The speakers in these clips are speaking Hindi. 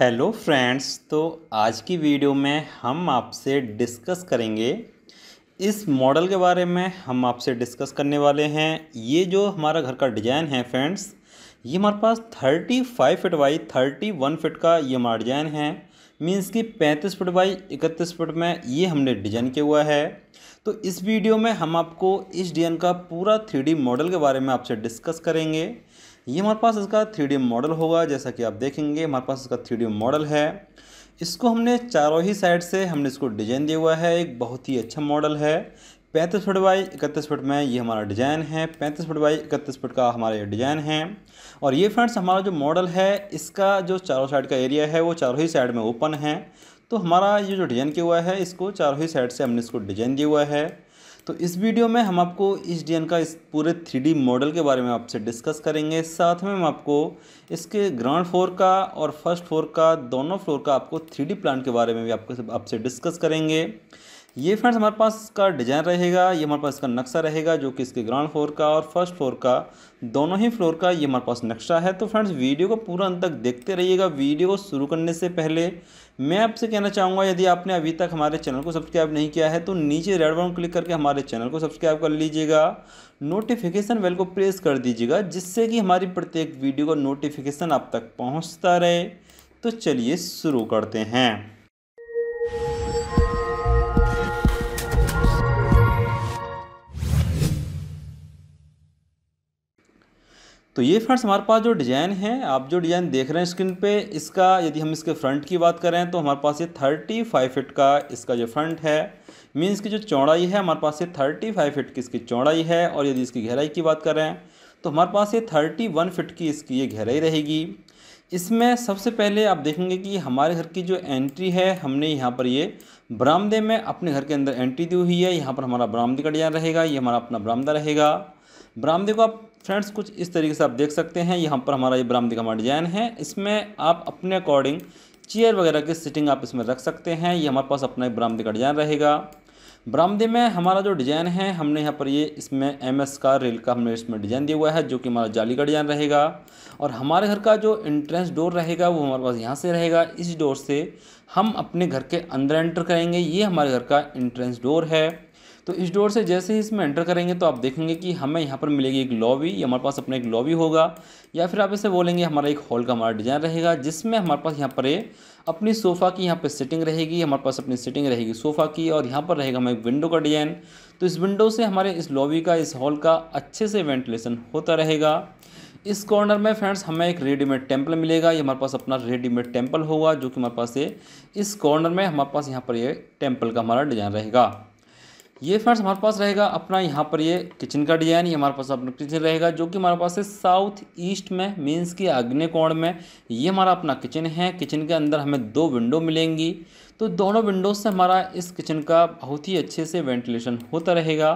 हेलो फ्रेंड्स, तो आज की वीडियो में हम आपसे डिस्कस करेंगे इस मॉडल के बारे में। हम आपसे डिस्कस करने वाले हैं ये जो हमारा घर का डिज़ाइन है फ्रेंड्स, ये हमारे पास 35 फिट बाई 31 फिट का ये हमारा डिज़ाइन है। मीन्स कि 35 फिट बाई 31 फिट में ये हमने डिज़ाइन किया हुआ है। तो इस वीडियो में हम आपको इस डिज़ाइन का पूरा 3D मॉडल के बारे में आपसे डिस्कस करेंगे। ये हमारे पास इसका 3D मॉडल होगा, जैसा कि आप देखेंगे हमारे पास इसका 3D मॉडल है। इसको हमने चारों ही साइड से हमने इसको डिज़ाइन दिया हुआ है। एक बहुत ही अच्छा मॉडल है। 35 फुट बाई 31 फुट में ये हमारा डिज़ाइन है। 35 फुट बाई 31 फुट का हमारा ये डिज़ाइन है। और ये फ्रेंड्स हमारा जो मॉडल है, इसका जो चारों साइड का एरिया है वो चारों ही साइड में ओपन है। तो हमारा ये जो डिज़ाइन किया हुआ है, इसको चारों ही साइड से हमने इसको डिज़ाइन दिया हुआ है। तो इस वीडियो में हम आपको इस डिज़ाइन का इस पूरे 3D मॉडल के बारे में आपसे डिस्कस करेंगे। साथ में हम आपको इसके ग्राउंड फ्लोर का और फर्स्ट फ्लोर का, दोनों फ्लोर का आपको 3D प्लान के बारे में भी आपसे डिस्कस करेंगे। ये फ्रेंड्स हमारे पास इसका डिज़ाइन रहेगा, ये हमारे पास इसका नक्शा रहेगा, जो कि इसके ग्राउंड फ्लोर का और फर्स्ट फ्लोर का, दोनों ही फ्लोर का ये हमारे पास नक्शा है। तो फ्रेंड्स वीडियो को पूरा अंत तक देखते रहिएगा। वीडियो को शुरू करने से पहले मैं आपसे कहना चाहूँगा, यदि आपने अभी तक हमारे चैनल को सब्सक्राइब नहीं किया है तो नीचे रेड बटन क्लिक करके हमारे चैनल को सब्सक्राइब कर लीजिएगा। नोटिफिकेशन बेल को प्रेस कर दीजिएगा, जिससे कि हमारी प्रत्येक वीडियो का नोटिफिकेशन आप तक पहुँचता रहे। तो चलिए शुरू करते हैं। तो ये फ्रेंड्स हमारे पास जो डिज़ाइन है, आप जो डिज़ाइन देख रहे हैं स्क्रीन पे, इसका यदि हम इसके फ्रंट की बात करें तो हमारे पास ये 35 फीट का इसका जो फ्रंट है, मीन्स की जो चौड़ाई है हमारे पास ये 35 फीट की इसकी चौड़ाई है। और यदि इसकी गहराई की बात करें तो हमारे पास ये 31 फीट की इसकी ये गहराई रहेगी। इसमें सबसे पहले आप देखेंगे कि हमारे घर की जो एंट्री है, हमने यहाँ पर ये बरामदे में अपने घर के अंदर एंट्री दी हुई है। यहाँ पर हमारा बरामदे का डिज़ाइन रहेगा, ये हमारा अपना बरामदा रहेगा। बरामदे को आप फ्रेंड्स कुछ इस तरीके से आप देख सकते हैं। यहाँ पर हमारा ये बरामदे का हमारा डिज़ाइन है। इसमें आप अपने अकॉर्डिंग चेयर वगैरह की सिटिंग आप इसमें रख सकते हैं। ये हमारे पास अपना एक बरामदे का डिज़ाइन रहेगा। बरामदे में हमारा जो डिज़ाइन है, हमने यहाँ पर ये इसमें MS का रेल का हमने इसमें डिज़ाइन दिया हुआ है, जो कि हमारा जाली का डिज़ाइन रहेगा। और हमारे घर का जो एंट्रेंस डोर रहेगा वो हमारे पास यहाँ से रहेगा। इस डोर से हम अपने घर के अंदर एंटर करेंगे। ये हमारे घर का एंट्रेंस डोर है। तो इस डोर से जैसे ही इसमें एंटर करेंगे तो आप देखेंगे कि हमें यहाँ पर मिलेगी एक लॉबी। ये हमारे पास अपना एक लॉबी होगा, या फिर आप इसे बोलेंगे हमारा एक हॉल का हमारा डिज़ाइन रहेगा, जिसमें हमारे पास यहाँ पर अपनी सोफ़ा की यहाँ पर सिटिंग रहेगी। हमारे पास अपनी सिटिंग रहेगी सोफ़ा की, और यहाँ पर रहेगा हमें एक विंडो का डिज़ाइन। तो इस विंडो से हमारे इस लॉबी का, इस हॉल का अच्छे से वेंटिलेशन होता रहेगा। इस कॉर्नर में फ्रेंड्स हमें एक रेडीमेड टेम्पल मिलेगा। ये हमारे पास अपना रेडीमेड टेम्पल होगा, जो कि हमारे पास ये इस कॉर्नर में हमारे पास यहाँ पर ये टेम्पल का हमारा डिज़ाइन रहेगा। ये फ्रेंड्स हमारे पास रहेगा अपना यहाँ पर ये किचन का डिज़ाइन। ये हमारे पास अपना किचन रहेगा, जो कि हमारे पास है साउथ ईस्ट में, मीन्स कि आग्नेय कोण में ये हमारा अपना किचन है। किचन के अंदर हमें 2 विंडो मिलेंगी, तो दोनों विंडो से हमारा इस किचन का बहुत ही अच्छे से वेंटिलेशन होता रहेगा।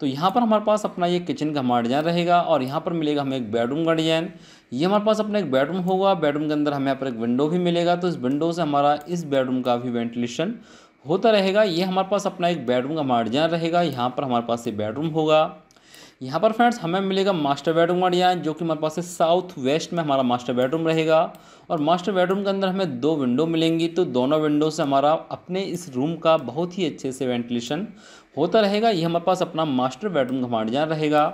तो यहाँ पर हमारे पास अपना ये किचन का हमारा डिज़ाइन रहेगा। और यहाँ पर मिलेगा हमें एक बेडरूम का डिज़ाइन। ये हमारे पास अपना एक बेडरूम होगा। बेडरूम के अंदर हमें यहाँ पर एक विंडो भी मिलेगा, तो इस विंडो से हमारा इस बेडरूम का भी वेंटिलेशन होता रहेगा। ये हमारे पास अपना एक बेडरूम का हमारा डिज़ाइन रहेगा। यहाँ पर हमारे पास ये बेडरूम होगा। यहाँ पर फ्रेंड्स हमें मिलेगा मास्टर बेडरूम का डिज़ाइन, जो कि हमारे पास है साउथ वेस्ट में हमारा मास्टर बेडरूम रहेगा। और मास्टर बेडरूम के अंदर हमें 2 विंडो मिलेंगी, तो दोनों विंडो से हमारा अपने इस रूम का बहुत ही अच्छे से वेंटिलेशन होता रहेगा। ये हमारे पास अपना मास्टर बेडरूम का हमारा डिज़ाइन रहेगा।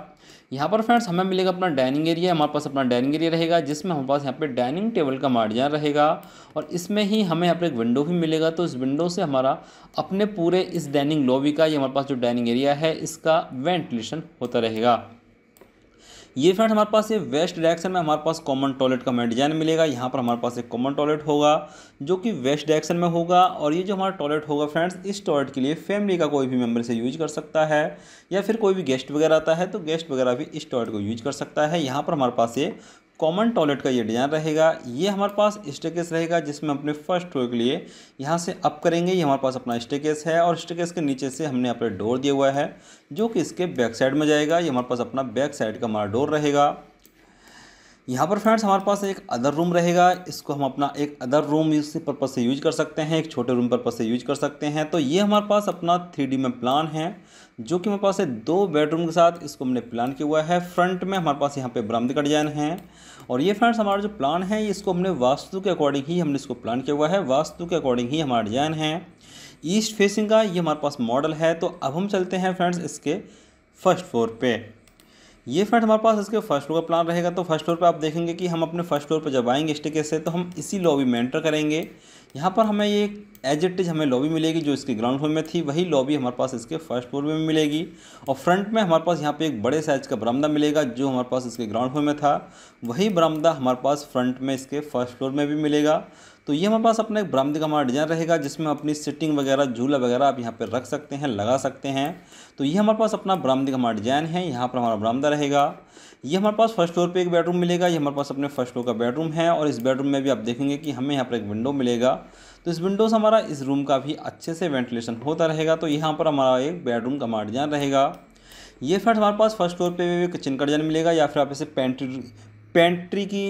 यहाँ पर फ्रेंड्स हमें मिलेगा अपना डाइनिंग एरिया। हमारे पास अपना डाइनिंग एरिया रहेगा, जिसमें हमारे पास यहाँ पे डाइनिंग टेबल का हमारा डिज़ाइन रहेगा। और इसमें ही हमें यहाँ पर एक विंडो भी मिलेगा, तो इस विंडो से हमारा अपने पूरे इस डाइनिंग लॉबी का, ये हमारे पास जो डाइनिंग एरिया है, इसका वेंटिलेशन होता रहेगा। ये फ्रेंड्स हमारे पास ये वेस्ट डायरेक्शन में हमारे पास कॉमन टॉयलेट का हमें डिज़ाइन मिलेगा। यहाँ पर हमारे पास एक कॉमन टॉयलेट होगा, जो कि वेस्ट डायरेक्शन में होगा। और ये जो हमारा टॉयलेट होगा फ्रेंड्स, इस टॉयलेट के लिए फैमिली का कोई भी मेंबर से यूज कर सकता है, या फिर कोई भी गेस्ट वगैरह आता है तो गेस्ट वगैरह भी इस टॉयलेट को यूज कर सकता है। यहाँ पर हमारे पास ये कॉमन टॉयलेट का ये डिज़ाइन रहेगा। ये हमारे पास स्टेकेस रहेगा, जिसमें अपने फर्स्ट फ्लोर के लिए यहाँ से अप करेंगे। ये हमारे पास अपना स्टेकेस है, और स्टेकेस के नीचे से हमने यहाँ पर डोर दिया हुआ है, जो कि इसके बैक साइड में जाएगा। ये हमारे पास अपना बैक साइड का हमारा डोर रहेगा। यहाँ पर फ्रेंड्स हमारे पास एक अदर रूम रहेगा, इसको हम अपना एक अदर रूम इसी पर्पज़ से यूज कर सकते हैं, एक छोटे रूम पर्पज़ से यूज कर सकते हैं। तो ये हमारे पास अपना 3D में प्लान है जो कि हमारे पास है 2 बेडरूम के साथ, इसको हमने प्लान किया हुआ है। फ्रंट में हमारे पास यहाँ पे बरामदे का डिज़ाइन है और ये फ्रेंड्स हमारा जो प्लान है इसको हमने वास्तु के अकॉर्डिंग ही हमने इसको प्लान किया हुआ है, वास्तु के अकॉर्डिंग ही हमारा डिज़ाइन है। ईस्ट फेसिंग का ये हमारे पास मॉडल है। तो अब हम चलते हैं फ्रेंड्स इसके फर्स्ट फ्लोर पर। ये फ्रेंड हमारे पास इसके फर्स्ट फ्लोर का प्लान रहेगा। तो फर्स्ट फ्लोर पे आप देखेंगे कि हम अपने फर्स्ट फ्लोर पे जब आएंगे स्टेकेज से तो हम इसी लॉबी में एंटर करेंगे। यहाँ पर हमें ये एज इट इज हमें लॉबी मिलेगी जो इसके ग्राउंड फ्लोर में थी, वही लॉबी हमारे पास इसके फर्स्ट फ्लोर में मिलेगी। और फ्रंट में हमारे पास यहाँ पे एक बड़े साइज़ का बरामदा मिलेगा जो हमारे पास इसके ग्राउंड फ्लोर में था, वही बरामदा हमारे पास फ्रंट में इसके फर्स्ट फ्लोर में भी मिलेगा। तो ये हमारे पास अपना एक बरामदे का हमारा डिज़ाइन रहेगा जिसमें अपनी सिटिंग वगैरह झूला वगैरह आप यहाँ पर रख सकते हैं, लगा सकते हैं। तो ये हमारे पास अपना बरामदे का हमारा डिज़ाइन है, यहाँ पर हमारा बरामदा रहेगा। ये हमारे पास फर्स्ट फ्लोर पे एक बेडरूम मिलेगा, ये हमारे पास अपने फर्स्ट फ्लोर का बेडरूम है। और इस बेडरूम में भी आप देखेंगे कि हमें यहाँ पर एक विंडो मिलेगा, तो इस विंडो से हमारा इस रूम का भी अच्छे से वेंटिलेशन होता रहेगा। तो यहाँ पर हमारा एक बेडरूम का हमारा डिज़ाइन रहेगा। ये फ्रेंड हमारे पास फर्स्ट फ्लोर पर किचन का डिज़ाइन मिलेगा, या फिर आप इसे पेंट्री की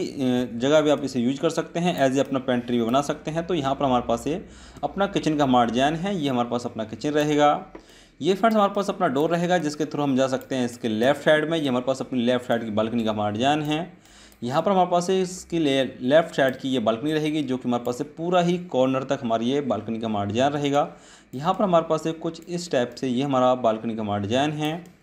जगह भी आप इसे यूज कर सकते हैं, एज ए अपना पेंट्री भी बना सकते हैं। तो यहाँ पर हमारे पास ये अपना किचन का हमारा डिज़ाइन है, ये हमारे पास अपना किचन रहेगा। ये फ्रेंड्स हमारे पास अपना डोर रहेगा जिसके थ्रू हम जा सकते हैं इसके लेफ्ट साइड में। ये हमारे पास अपनी लेफ्ट साइड की बालकनी का हमारा डिज़ाइन है। यहाँ पर हमारे पास इसकी लेफ्ट साइड की ये बालकनी रहेगी जो कि हमारे पास पूरा ही कॉर्नर तक हमारी ये बालकनी का हमारा डिज़ाइन रहेगा। यहाँ पर हमारे पास कुछ इस टाइप से ये हमारा बालकनी का हमारा डिज़ाइन है।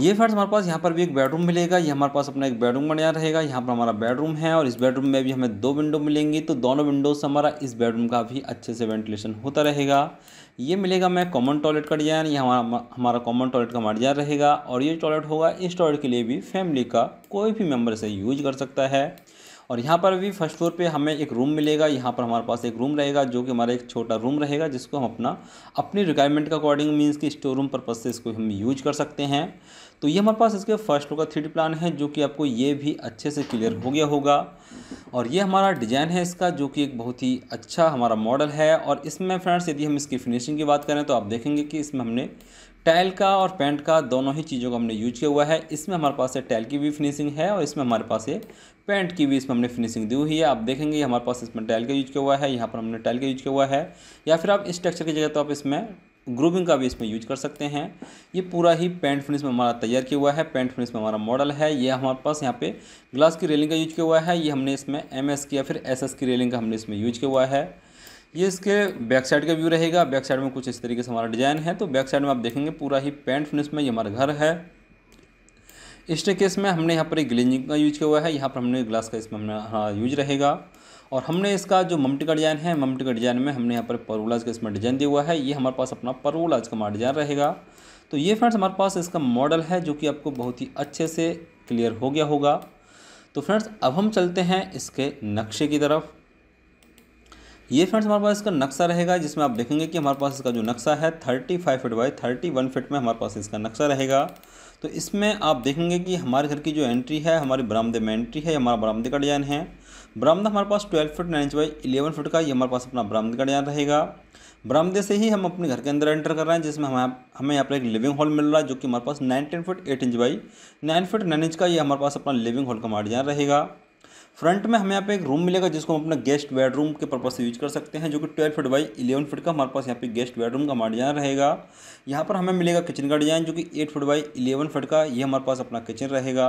ये फ्रेंड्स हमारे पास यहाँ पर भी एक बेडरूम मिलेगा, ये हमारे पास अपना एक बेडरूम बना रहेगा। यहाँ पर हमारा बेडरूम है और इस बेडरूम में भी हमें 2 विंडो मिलेंगी, तो दोनों विंडो से हमारा इस बेडरूम का भी अच्छे से वेंटिलेशन होता रहेगा। ये मिलेगा मैं कॉमन टॉयलेट का डिज़ाइन, ये हमारा कॉमन टॉयलेट का हमारा डिज़ाइन रहेगा। और ये टॉयलेट होगा, इस टॉयलेट के लिए भी फैमिली का कोई भी मेम्बर इसे यूज कर सकता है। और यहाँ पर भी फर्स्ट फ्लोर पे हमें एक रूम मिलेगा, यहाँ पर हमारे पास एक रूम रहेगा जो कि हमारा एक छोटा रूम रहेगा जिसको हम अपनी रिक्वायरमेंट के अकॉर्डिंग मींस कि स्टोर रूम पर्पज से इसको हम यूज कर सकते हैं। तो ये हमारे पास इसके फर्स्ट फ्लोर का 3D प्लान है जो कि आपको ये भी अच्छे से क्लियर हो गया होगा। और ये हमारा डिज़ाइन है इसका जो कि एक बहुत ही अच्छा हमारा मॉडल है। और इसमें फ्रेंड्स यदि हम इसकी फिनिशिंग की बात करें तो आप देखेंगे कि इसमें हमने टाइल का और पेंट का दोनों ही चीज़ों को हमने यूज किया हुआ है। इसमें हमारे पास है टाइल की भी फिनिशिंग है और इसमें हमारे पास है पेंट की भी इसमें हमने फिनिशिंग दी हुई है। आप देखेंगे हमारे पास इसमें टाइल का यूज किया हुआ है, यहाँ पर हमने टाइल का यूज किया हुआ है। या फिर आप स्ट्रक्चर की जगह तो आप इसमें ग्रूविंग का भी इसमें यूज कर सकते हैं। ये पूरा ही पेंट फिनिश में हमारा तैयार किया हुआ है, पेंट फिनिश में हमारा मॉडल है। ये हमारे पास यहाँ पे ग्लास की रेलिंग का यूज किया हुआ है, ये हमने इसमें MS की या फिर SS की रेलिंग का हमने इसमें यूज किया हुआ है। ये इसके बैक साइड का व्यू रहेगा, बैक साइड में कुछ इस तरीके से हमारा डिज़ाइन है। तो बैक साइड में आप देखेंगे पूरा ही पेंट फिनिश में ये हमारा घर है। स्टेकेस में हमने यहाँ पर एक ग्लेजिंग का यूज किया हुआ है, यहाँ पर हमने ग्लास का इसमें हमारा यूज रहेगा। और हमने इसका जो मम्टी का डिज़ाइन है, मम्टी का डिज़ाइन में हमने यहाँ पर परवलाज का इसमें डिज़ाइन दिया हुआ है, ये हमारे पास अपना परवलाज का हमारा डिज़ाइन रहेगा। तो ये फ्रेंड्स हमारे पास इसका मॉडल है जो कि आपको बहुत ही अच्छे से क्लियर हो गया होगा। तो फ्रेंड्स अब हम चलते हैं इसके नक्शे की तरफ। ये फ्रेंड्स हमारे पास इसका नक्शा रहेगा जिसमें आप देखेंगे कि हमारे पास इसका जो नक्शा है 35 फीट बाई 31 फीट में हमारे पास इसका नक्शा रहेगा। तो इसमें आप देखेंगे कि हमारे घर की जो एंट्री है, हमारे बरामदे में एंट्री है, हमारा बरामदे का डिज़ाइन है। बरामदा हमारे पास 12 फीट 9 इंच बाई 11 फीट का, ये हमारे पास अपना बरामदे का डिज़ाइन रहेगा। बरामदे से ही हम अपने घर के अंदर एंटर कर रहे हैं जिसमें हमें यहाँ पर एक लिविंग हॉल मिल रहा है जो कि हमारे पास 19 feet 8 inch by 9 feet 9 inch का, ये हमारे पास अपना लिविंग हॉल का हमारा डिज़ाइन रहेगा। फ्रंट में हमें यहाँ पे एक रूम मिलेगा जिसको हम अपना गेस्ट बेडरूम के पर्पज से यूज कर सकते हैं जो कि 12 फीट बाई 11 फीट का हमारे पास यहाँ पे गेस्ट बेडरूम का हमारा डिज़ाइन रहेगा। यहाँ पर हमें मिलेगा किचन का डिज़ाइन जो कि 8 फीट बाई 11 फीट का, ये हमारे पास अपना किचन रहेगा।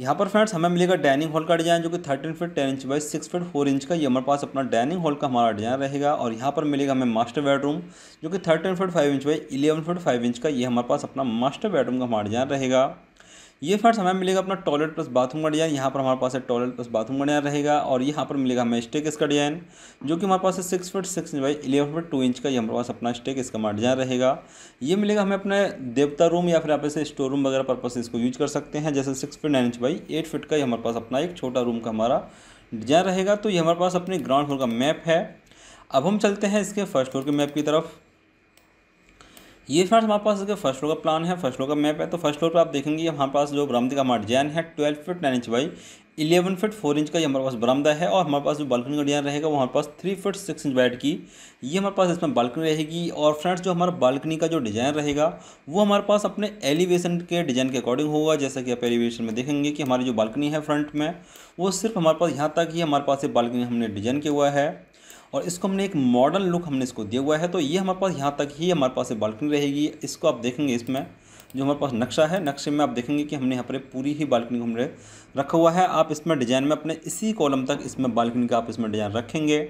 यहाँ पर फ्रेंड्स हमें मिलेगा डाइनिंग हॉल का डिज़ाइन जो कि 13 feet 10 inch by 6 feet 4 inch का, ये हमारे पास अपना डाइनिंग हॉल का हमारा डिज़ाइन रहेगा। और यहाँ पर मिलेगा हमें मास्टर बेडरूम जो कि 13 feet 5 inch by 11 feet 5 inch का, ये हमारे पास अपना मास्टर बेडरूम का हमारा डिज़ाइन रहेगा। ये फ्रेंड्स हमें मिलेगा अपना टॉयलेट प्लस बाथरूम का डिज़ाइन, यहाँ पर हमारे पास है टॉयलेट प्लस बाथरूम का डिज़ाइन रहेगा। और यहाँ पर मिलेगा हमें स्टेकेस का डिज़ाइन जो कि हमारे पास है 6 feet 6 inch by 11 feet 2 inch का, ये हमारे पास अपना स्टेकेस का हमारा डिज़ाइन रहेगा। ये मिलेगा हमें अपने देवता रूम या फिर आप इसे स्टोर रूम वगैरह पर्पस से इसको यूज कर सकते हैं, जैसे 6 फीट 9 इंच बाई 8 फीट का, ये हमारे पास अपना एक छोटा रूम का हमारा डिज़ाइन रहेगा। तो ये हमारे पास अपने ग्राउंड फ्लोर का मैप है। अब हम चलते हैं इसके फर्स्ट फ्लोर के मैप की तरफ। ये फ्रेंड्स हमारे पास इसका फर्स्ट फ्लोर का प्लान है, फर्स्ट फ्लोर का मैप है। तो फर्स्ट फ्लोर पर आप देखेंगे हमारे पास जो बरामदे का हमारा डिजाइन है 12 feet 9 inch by 11 feet 4 inch का ये हमारे पास बरामदा है। और हमारे पास जो बालकनी का डिजाइन रहेगा वो हमारे पास 3 फीट 6 इंच वाइड की ये हमारे पास इसमें बालकनी रहेगी। और फ्रेंड्स जो हमारा बालकनी का जो डिज़ाइन रहेगा वो हमारे पास अपने एलिवेशन के डिज़ाइन के अकॉर्डिंग होगा। जैसा कि आप एलिवेशन में देखेंगे कि हमारी जो बालकनी है फ्रंट में वो सिर्फ हमारे पास यहाँ तक ही हमारे पास ये बालकनी हमने डिजाइन किया हुआ है और इसको हमने एक मॉडर्न लुक हमने इसको दिया हुआ है। तो ये हमारे पास यहाँ तक ही हमारे पास ये बालकनी रहेगी। इसको आप देखेंगे इसमें जो हमारे पास नक्शा है, नक्शे में आप देखेंगे कि हमने यहाँ पर पूरी ही बालकनी को हमने रखा हुआ है। आप इसमें डिज़ाइन में अपने इसी कॉलम तक इसमें बालकनी का आप इसमें डिज़ाइन रखेंगे।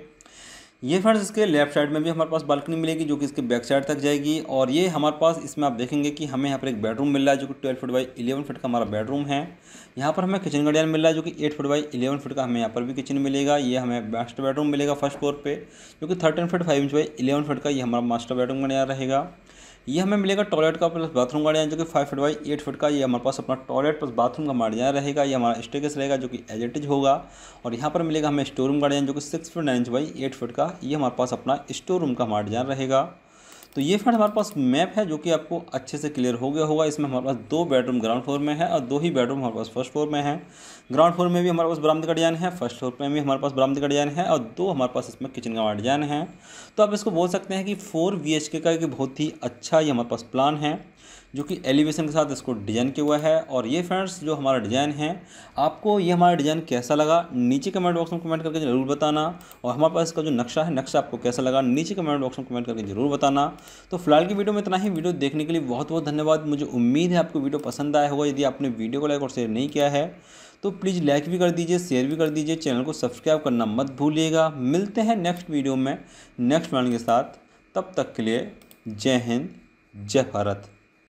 ये फ्रेंड्स इसके लेफ्ट साइड में भी हमारे पास बालकनी मिलेगी जो कि इसके बैक साइड तक जाएगी। और ये हमारे पास इसमें आप देखेंगे कि हमें यहाँ पर एक बेडरूम मिल रहा है जो कि 12 फीट बाई 11 फीट का हमारा बेडरूम है। यहाँ पर हमें किचन का डिजाइन मिल रहा है जो कि 8 फीट बाई 11 फीट का हमें यहाँ पर भी किचन मिलेगा। ये हमें मास्टर बेडरूम मिलेगा फर्स्ट फ्लोर पर जो कि 13 फीट 5 इंच बाई 11 फीट का ये हमारा मास्टर बेडरूम का डिजाइन रहेगा। ये हमें मिलेगा टॉयलेट का प्लस बाथरूम का डिजाइन जो कि 5 फीट बाई 8 फीट का ये हमारे पास अपना टॉयलेट प्लस बाथरूम का हमारा डिजाइन रहेगा। ये हमारा स्टेकेस रहेगा जो कि एज इट इज होगा। और यहाँ पर मिलेगा हमें स्टोर रूम का डिजाइन जो कि 6 फीट 9 इंच बाई 8 फीट का ये हमारे पास अपना स्टोर रूम का हमारा डिजाइन रहेगा। तो ये फ्रेंड हमारे पास मैप है जो कि आपको अच्छे से क्लियर हो गया होगा। इसमें हमारे पास 2 बेडरूम ग्राउंड फ्लोर में है और 2 ही बेडरूम हमारे पास फर्स्ट फ्लोर में है। ग्राउंड फ्लोर में भी हमारे पास बरामदे का डिजाइन है, फर्स्ट फ्लोर में भी हमारे पास बरामदे का डिजाइन है और 2 हमारे पास इसमें किचन का हमारा डिजाइन है। तो आप इसको बोल सकते हैं कि 4 BHK का एक बहुत ही अच्छा ये हमारे पास प्लान है जो कि एलिवेशन के साथ इसको डिज़ाइन किया हुआ है। और ये फ्रेंड्स जो हमारा डिज़ाइन है, आपको ये हमारा डिज़ाइन कैसा लगा नीचे कमेंट बॉक्स में कमेंट करके ज़रूर बताना। और हमारे पास इसका जो नक्शा है, नक्शा आपको कैसा लगा नीचे कमेंट बॉक्स में कमेंट करके ज़रूर बताना। तो फिलहाल की वीडियो में इतना ही। वीडियो देखने के लिए बहुत बहुत धन्यवाद। मुझे उम्मीद है आपको वीडियो पसंद आया होगा। यदि आपने वीडियो को लाइक और शेयर नहीं किया है तो प्लीज़ लाइक भी कर दीजिए, शेयर भी कर दीजिए। चैनल को सब्सक्राइब करना मत भूलिएगा। मिलते हैं नेक्स्ट वीडियो में नेक्स्ट प्लान के साथ। तब तक के लिए जय हिंद, जय भारत।